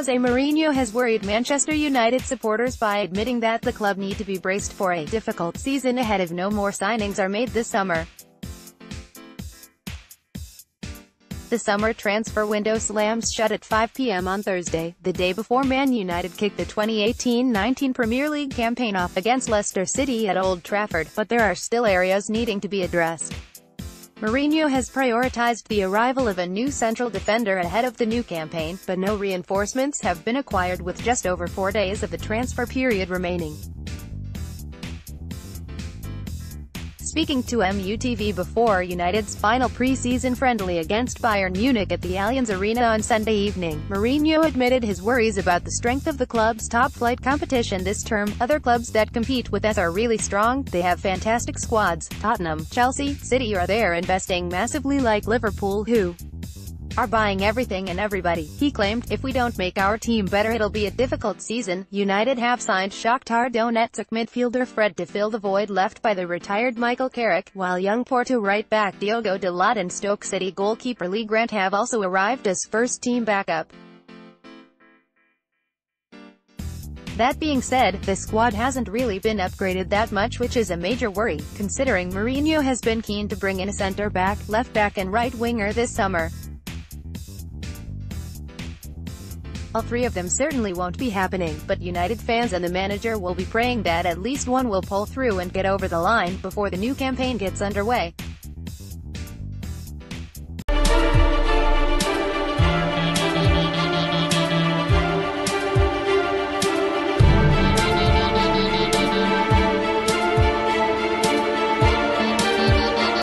Jose Mourinho has worried Manchester United supporters by admitting that the club need to be braced for a difficult season ahead if no more signings are made this summer. The summer transfer window slams shut at 5 p.m. on Thursday, the day before Man United kicked the 2018-19 Premier League campaign off against Leicester City at Old Trafford, but there are still areas needing to be addressed. Mourinho has prioritized the arrival of a new central defender ahead of the new campaign, but no reinforcements have been acquired with just over 4 days of the transfer period remaining. Speaking to MUTV before United's final pre-season friendly against Bayern Munich at the Allianz Arena on Sunday evening, Mourinho admitted his worries about the strength of the club's top-flight competition this term. Other clubs that compete with us are really strong, they have fantastic squads. Tottenham, Chelsea, City are there investing massively, like Liverpool, who are buying everything and everybody. He claimed, if we don't make our team better it'll be a difficult season. United have signed Shakhtar Donetsk midfielder Fred to fill the void left by the retired Michael Carrick, while young Porto right-back Diogo Dalot and Stoke City goalkeeper Lee Grant have also arrived as first-team backup. That being said, the squad hasn't really been upgraded that much, which is a major worry, considering Mourinho has been keen to bring in a centre-back, left-back and right-winger this summer. All three of them certainly won't be happening, but United fans and the manager will be praying that at least one will pull through and get over the line before the new campaign gets underway.